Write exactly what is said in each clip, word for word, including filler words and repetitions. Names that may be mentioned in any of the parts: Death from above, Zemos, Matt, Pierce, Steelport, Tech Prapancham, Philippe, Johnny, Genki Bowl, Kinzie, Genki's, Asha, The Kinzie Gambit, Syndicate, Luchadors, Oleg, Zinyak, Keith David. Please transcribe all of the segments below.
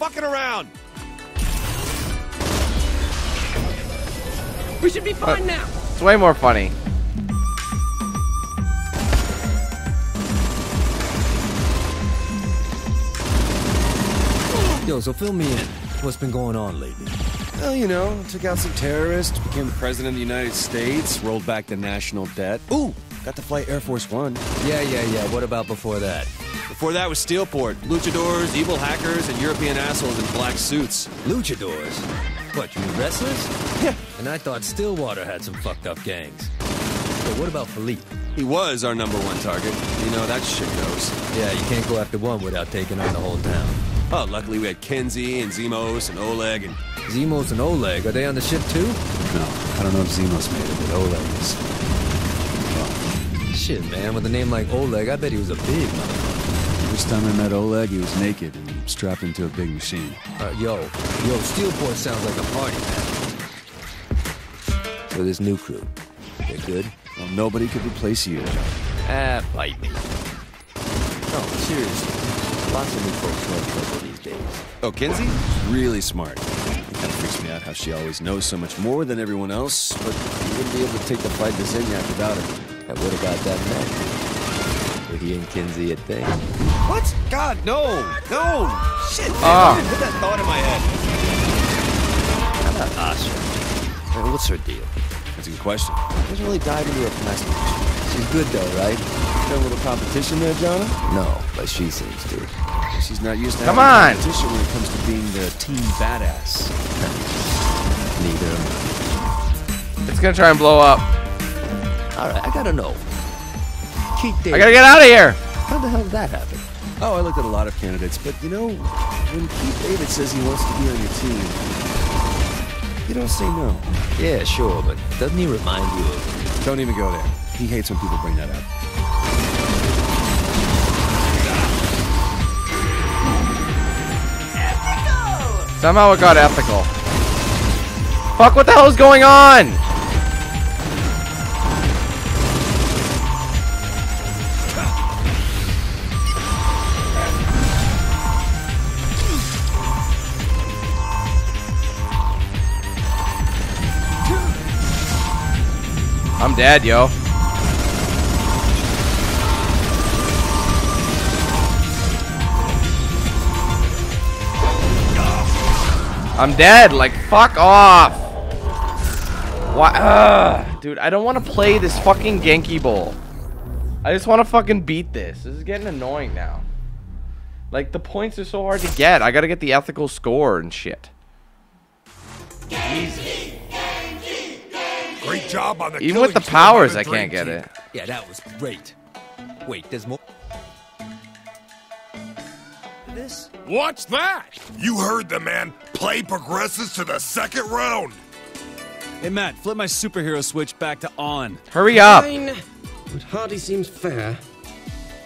fucking around. We should be fine uh, now. It's way more funny. Yo, so fill me in. What's been going on lately? Well, you know, took out some terrorists, became the president of the United States, rolled back the national debt. Ooh, got to fly Air Force One. Yeah, yeah, yeah. What about before that? Before that was Steelport. Luchadors, evil hackers, and European assholes in black suits. Luchadors? What, you mean wrestlers? Yeah. And I thought Stillwater had some fucked up gangs. But what about Philippe? He was our number one target. You know, that shit goes. Yeah, you can't go after one without taking on the whole town. Oh, luckily we had Kinzie and Zemos and Oleg and... Zemos and Oleg? Are they on the ship too? No, I don't know if Zemos made it, but Oleg is... Oh. Shit, man, with a name like Oleg, I bet he was a big motherfucker. First time I met Oleg, he was naked and strapped into a big machine. Uh, yo, yo, Steelport sounds like a party, man. So this new crew, they're good? Well, nobody could replace you. Ah, bite me. No, seriously. Lots of new folks love trouble these days. Oh, Kinzie? Really smart. It kind of freaks me out how she always knows so much more than everyone else, but you wouldn't be able to take the fight to Zinyak without her. I would have got that man. He and Kinzie a thing. What? God, no! No! Shit! Man. Ah. I put that thought in my head. How about Asha? Well, what's her deal? That's a good question. She doesn't really dive into her past. She's good, though, right? Got a little competition there, Johnny? No, but she seems to. She's not used to Come having on. competition when it comes to being the team badass. Neither am I. It's gonna try and blow up. Alright, I gotta know. Keith David. I gotta get out of here! How the hell did that happen? Oh, I looked at a lot of candidates, but you know, when Keith David says he wants to be on your team, you don't say no. Yeah, sure, but doesn't he remind you of... Don't even go there. He hates when people bring that up. Ethical! Somehow it got ethical. Fuck, what the hell is going on? I'm dead, yo. I'm dead. Like, fuck off. Why? Ugh. Dude, I don't want to play this fucking Genki Bowl. I just want to fucking beat this. This is getting annoying now. Like, the points are so hard to get. I got to get the ethical score and shit. Jesus. Great job on the Even with the powers, I can't get it. Yeah, that was great. Wait, there's more. This? What's that? You heard the man. Play progresses to the second round. Hey, Matt, flip my superhero switch back to on. Hurry up. Fine. It hardly seems fair.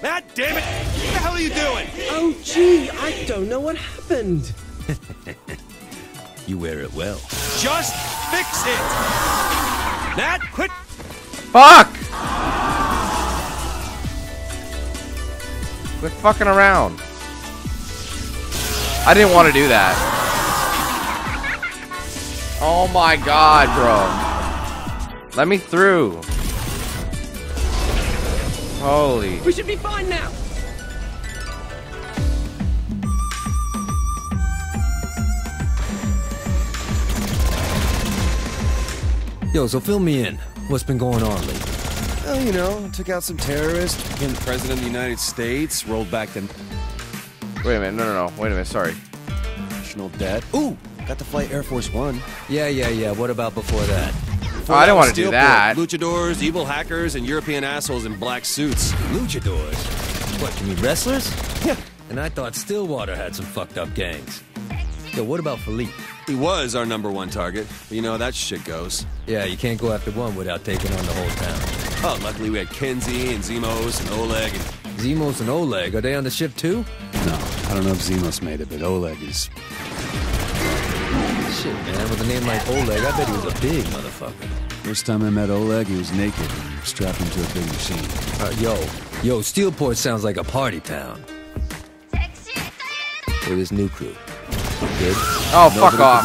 Matt, damn it. What the hell are you doing? Oh, gee, I don't know what happened. You wear it well. Just fix it. That quit. Fuck! Quit fucking around. I didn't want to do that. Oh my god, bro. Let me through. Holy. We should be fine now. Yo, so fill me in. What's been going on lately? Well, you know, took out some terrorists, became the president of the United States, rolled back the... Wait a minute, no, no, no, wait a minute, sorry. National debt. Ooh, got to fly Air Force One. Yeah, yeah, yeah, what about before that? Before oh, I don't want to do that. Luchadors, evil hackers, and European assholes in black suits. Luchadors? What, you mean wrestlers? Yeah. And I thought Stillwater had some fucked up gangs. Yo, what about Philippe? He was our number one target. You know, that shit goes. Yeah, you can't go after one without taking on the whole town. Oh, luckily we had Kinzie and Zemos and Oleg. And... Zemos and Oleg? Are they on the ship too? No, I don't know if Zemos made it, but Oleg is... Shit, man, with a name like Oleg, I bet he was a big motherfucker. First time I met Oleg, he was naked and strapped into a big machine. Uh, yo, yo, Steelport sounds like a party town. With his new crew. kid. Oh, Nobody fuck off.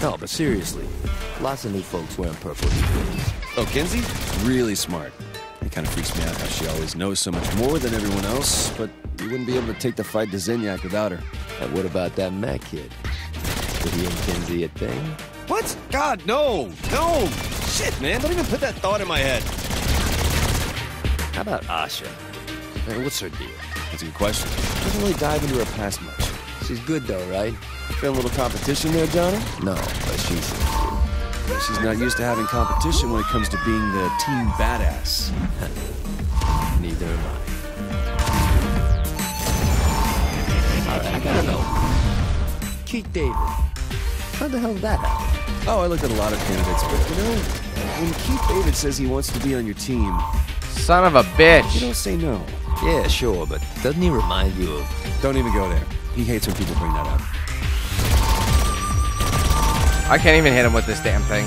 Ah, no, but seriously, lots of new folks wearing purple these days. Oh, Kinzie? Really smart. It kind of freaks me out how she always knows so much more than everyone else, but you wouldn't be able to take the fight to Zinyak without her. And what about that Matt kid? Did he and Kinzie a thing? What? God, no! No! Shit, man, don't even put that thought in my head. How about Asha? Hey, what's her deal? That's a good question. Doesn't really dive into her past much. She's good, though, right? Feel a little competition there, Johnny? No, but she's... She's not used to having competition when it comes to being the team badass. Neither am I. All right, I gotta know. Keith David. How the hell did that happen? Oh, I looked at a lot of candidates, but you know, when Keith David says he wants to be on your team... Son of a bitch. You don't say no. Yeah, sure, but doesn't he remind you of... Don't even go there. He hates when people bring that up. I can't even hit him with this damn thing.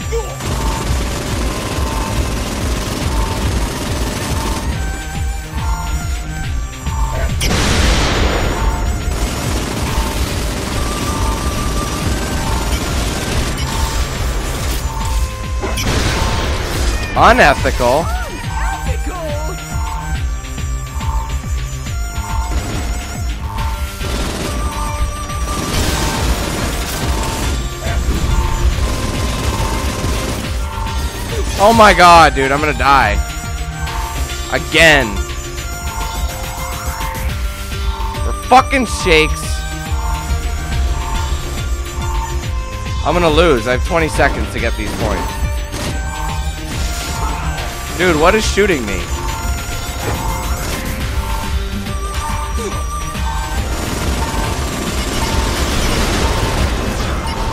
Unethical. Oh my god, dude, I'm gonna die. Again. For fucking shakes. I'm gonna lose. I have twenty seconds to get these points. Dude, what is shooting me?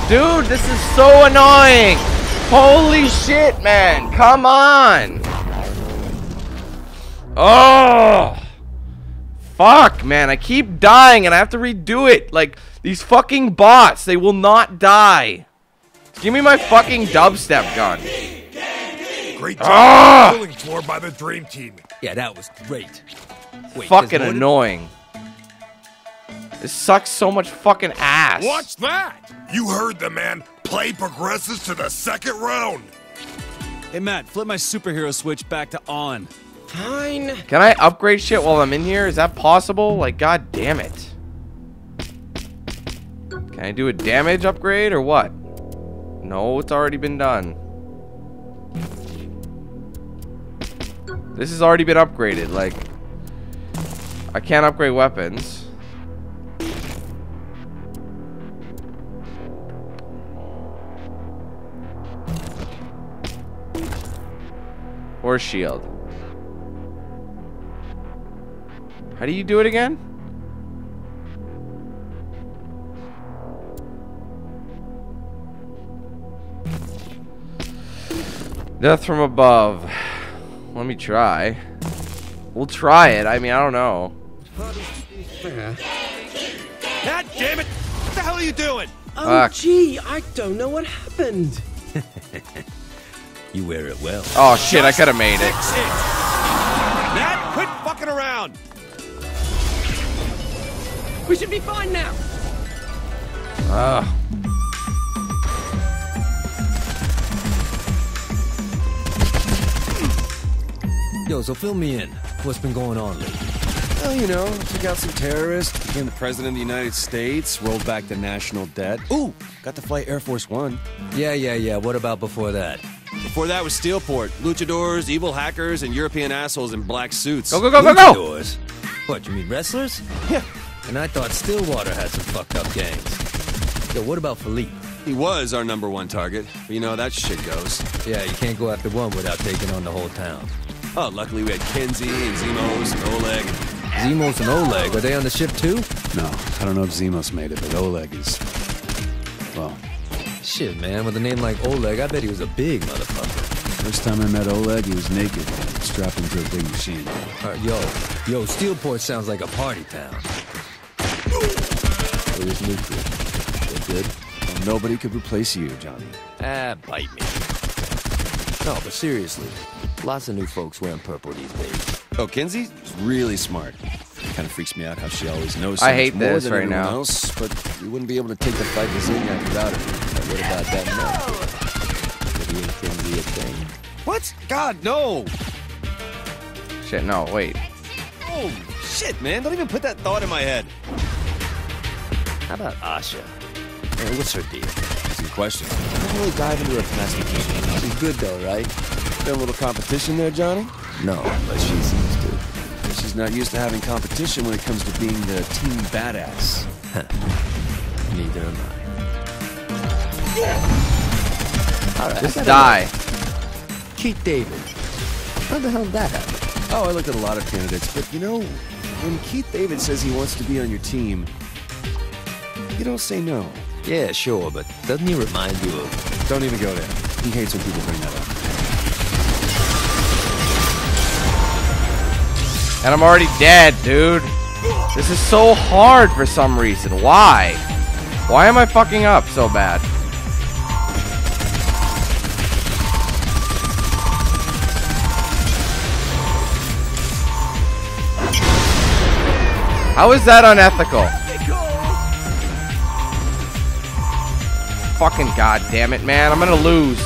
Dude, this is so annoying! Holy shit, man! Come on! Oh! Fuck, man. I keep dying and I have to redo it. Like, these fucking bots, they will not die. Give me my fucking dubstep gun. Great job killing floor by the dream team. Yeah, that was great. Wait, fucking annoying. This sucks so much fucking ass. Watch that! You heard the man. Play progresses to the second round. Hey Matt, flip my superhero switch back to on. Fine. Can I upgrade shit while I'm in here? Is that possible? Like, god damn it. Can I do a damage upgrade or what? No, it's already been done. This has already been upgraded. Like, I can't upgrade weapons. Or shield. How do you do it again? Death from above. Let me try. We'll try it. I mean, I don't know. God damn it! What the hell are you doing? Oh, uh, gee, I don't know what happened. You wear it well. Oh shit, I could have made it. Matt, quit fucking around. We should be fine now. Ah. Uh. Yo, so fill me in. What's been going on lately? Well, you know, took out some terrorists, became the president of the United States, rolled back the national debt. Ooh, got to fly Air Force One. Yeah, yeah, yeah. What about before that? Before that was Steelport, luchadors, evil hackers, and European assholes in black suits. Go, go, go, go, go! Luchadors? What, you mean wrestlers? Yeah. And I thought Stillwater had some fucked up gangs. Yo, what about Philippe? He was our number one target. But you know how that shit goes. Yeah, you can't go after one without taking on the whole town. Oh, luckily we had Kinzie and Zemos and Oleg. Zemos and Oleg? Were they on the ship too? No, I don't know if Zemos made it, but Oleg is... well... Shit, man, with a name like Oleg, I bet he was a big motherfucker. First time I met Oleg, he was naked, strapped into a big machine. Uh, yo, yo, Steelport sounds like a party town. It was nuclear. They did? Well, nobody could replace you, Johnny. Ah, bite me. No, but seriously, lots of new folks wearing purple these days. Oh, Kinzie? Really smart. Kind of freaks me out how she always knows so I hate much more this than right anyone now. Else, but you wouldn't be able to take the fight to Zinyak without her. But what about that now? Could you and Kinzie be a thing? What? God, no! Shit, no, wait. Oh, shit, man. Don't even put that thought in my head. How about Asha? Hey, what's her deal? That's the question. I don't really dive into her past. She's good, though, right? There a little competition there, Johnny? No, but she seems to. She's not used to having competition when it comes to being the team badass. Neither am I. Yeah. All right, just die. Keith David. How the hell did that happen? Oh, I looked at a lot of candidates, but you know, when Keith David says he wants to be on your team, you don't say no. Yeah, sure, but doesn't he remind you of... Don't even go there. He hates when people bring that up. And I'm already dead, dude. This is so hard for some reason. Why? Why am I fucking up so bad? How is that unethical? Ethical. Fucking goddamn it, man! I'm gonna lose.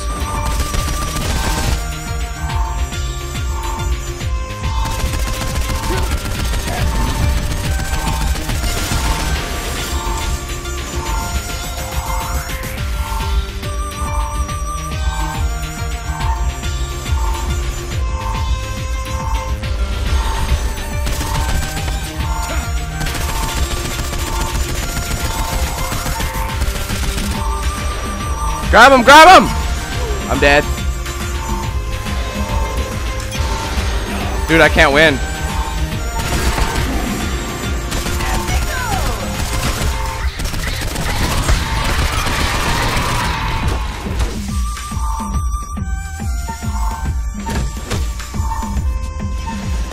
Grab him! Grab him! I'm dead. Dude, I can't win.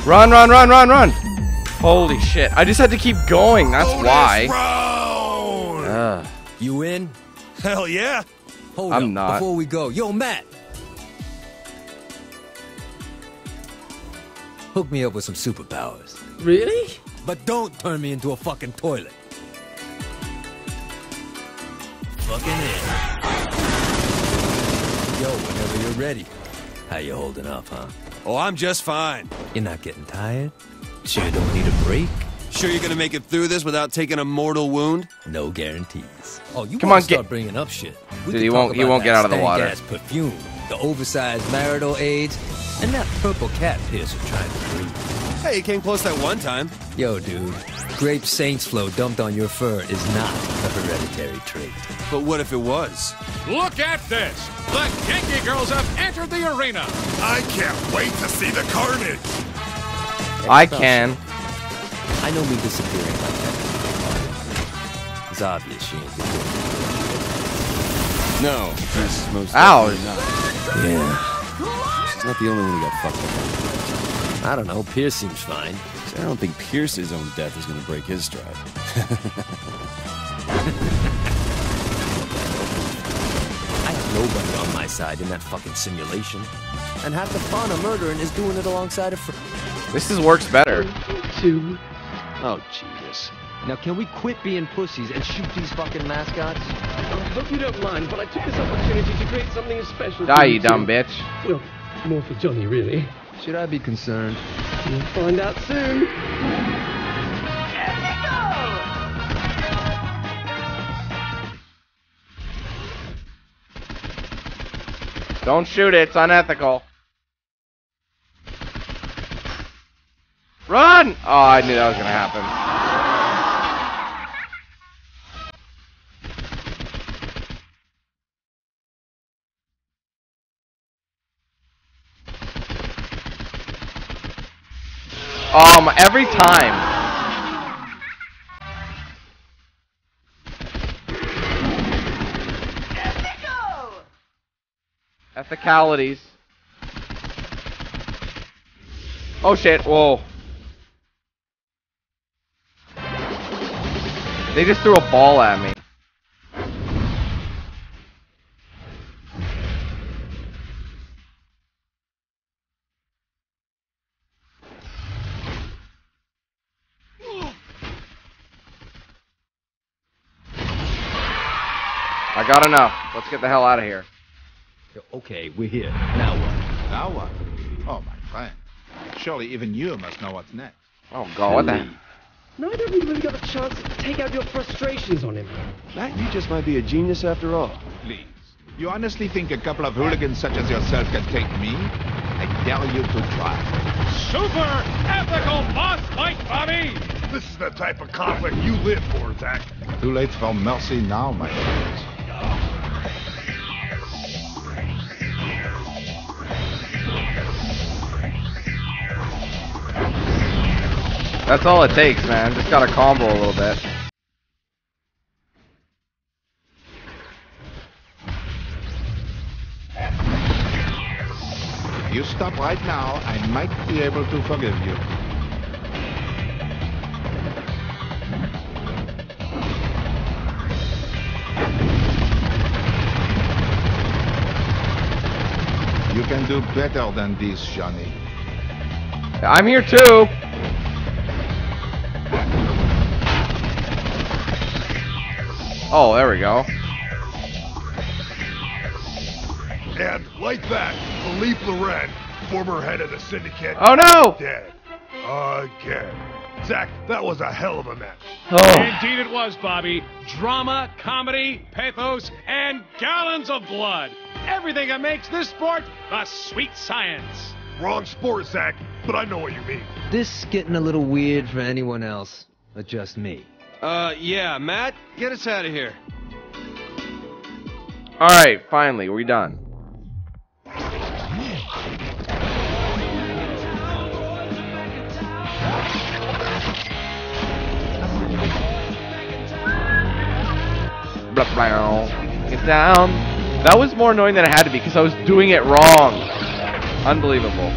Run, run, run, run, run! Holy shit. I just had to keep going. That's why. Uh. You in? Hell yeah! Hold I'm up not. Before we go, yo, Matt, hook me up with some superpowers. Really? But don't turn me into a fucking toilet. Fucking in. Yo, whenever you're ready. How you holding up, huh? Oh, I'm just fine. You're not getting tired? Sure you don't need a break? Sure you're gonna make it through this without taking a mortal wound? No guarantees. Oh, you come on, start get... bringing up shit. We Dude, he won't. He won't get out of the water. Gas perfume, the oversized marital aids, and that purple cat Pierce is trying to breathe. Hey, you came close that one time. Yo, dude, grape saints flow dumped on your fur is not a hereditary trait. But what if it was? Look at this! The Genki girls have entered the arena. I can't wait to see the carnage. I can. I know me disappearing like that. It's obvious she ain't disappearing. No, that's most definitely not. Yeah. She's not the only one who got fucked up. I don't know, Pierce seems fine. I don't think Pierce's own death is gonna break his stride. I have nobody on my side in that fucking simulation. And half the fun of murdering is doing it alongside a friend. This is works better. Two. Oh, Jesus. Now, can we quit being pussies and shoot these fucking mascots? I hope you don't mind, but I took this opportunity to create something special. Die, you dumb bitch. Well, more for Johnny, really. Should I be concerned? We'll find out soon. Ethical! Don't shoot it. It's unethical. Run! Oh, I knew that was gonna happen. Um, every time. Ethical! Ethicalities. Oh shit, whoa. They just threw a ball at me. I got enough. Let's get the hell out of here. Okay, we're here. Now what? Now what? Oh, my friend. Surely even you must know what's next. Oh, God. Philippe. Now that we really got a chance to take out your frustrations on him. Matt, you just might be a genius after all. Please. You honestly think a couple of hooligans such as yourself can take me? I dare you to try. Super ethical boss fight, Bobby! This is the type of conflict you live for, Zach. Too late for mercy now, my friends. That's all it takes, man. Just gotta combo a little bit. If you stop right now, I might be able to forgive you. You can do better than this, Johnny. I'm here too! Oh, there we go. And like that, Philippe Loren, former head of the Syndicate. Oh no! Dead. Again. Zach, that was a hell of a match. Oh. Indeed it was, Bobby. Drama, comedy, pathos, and gallons of blood. Everything that makes this sport a sweet science. Wrong sport, Zach, but I know what you mean. This is getting a little weird for anyone else but just me. Uh, yeah, Matt, get us out of here. Alright, finally, we're done. Get down. That was more annoying than it had to be because I was doing it wrong. Unbelievable.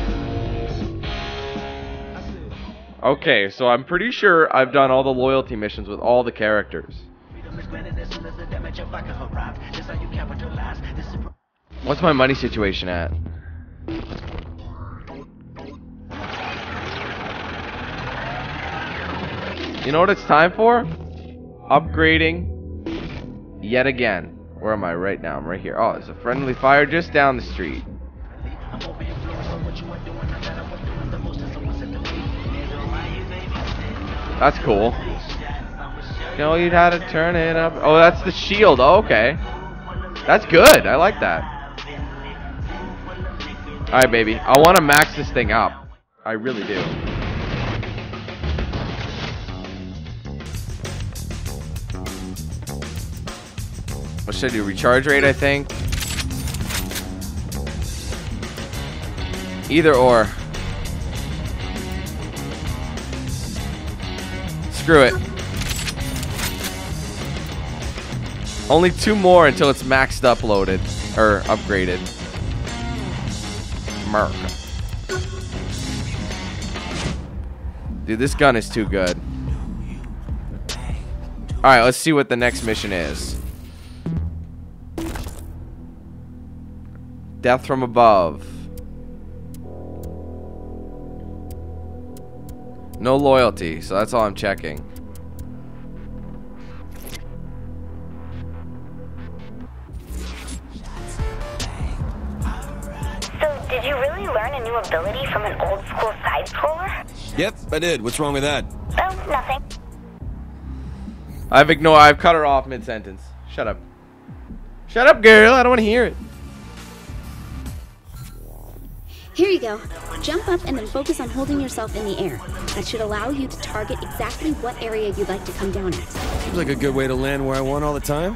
Okay, so I'm pretty sure I've done all the loyalty missions with all the characters. What's my money situation at? You know what it's time for? Upgrading. Yet again. Where am I right now? I'm right here. Oh, there's a friendly fire just down the street. That's cool. No, you'd had to turn it up. Oh, that's the shield. Oh, okay. That's good. I like that. Alright, baby. I want to max this thing up. I really do. What should I do? Recharge rate, I think. Either or. Screw it. Only two more until it's maxed up loaded. Or upgraded. Merc. Dude, this gun is too good. Alright, let's see what the next mission is. Death from above. No loyalty, so that's all I'm checking. So, did you really learn a new ability from an old school side scroller? Yep, I did. What's wrong with that? Oh, nothing. I've ignored. I've cut her off mid-sentence. Shut up. Shut up, girl. I don't want to hear it. Here you go. Jump up and then focus on holding yourself in the air. That should allow you to target exactly what area you'd like to come down at. Seems like a good way to land where I want all the time.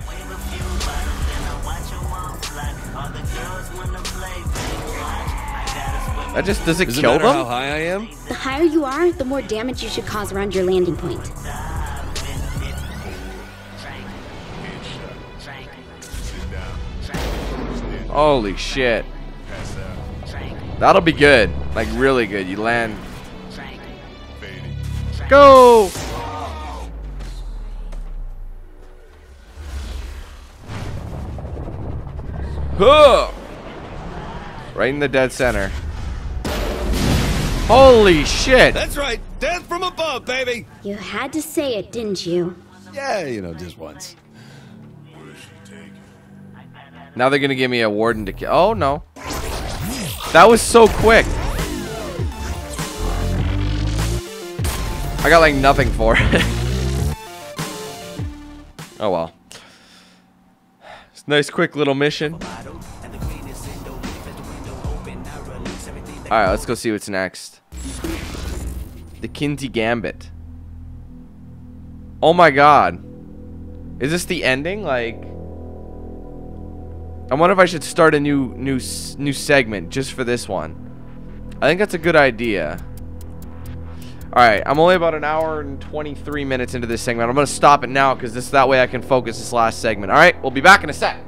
That just does it does kill it them? How high I am? The higher you are, the more damage you should cause around your landing point. Holy shit. That'll be good. Like, really good. You land. Go! Huh! Right in the dead center. Holy shit! That's right! Death from above, baby! You had to say it, didn't you? Yeah, you know, just once. Now they're going to give me a warden to kill. Oh, no. That was so quick. I got like nothing for it. Oh, well. It's a nice quick little mission. Alright, let's go see what's next. The Kinzie Gambit. Oh my god. Is this the ending? Like, I wonder if I should start a new new new segment just for this one. I think that's a good idea. Alright, I'm only about an hour and twenty-three minutes into this segment. I'm going to stop it now because this that way I can focus this last segment. Alright, we'll be back in a sec.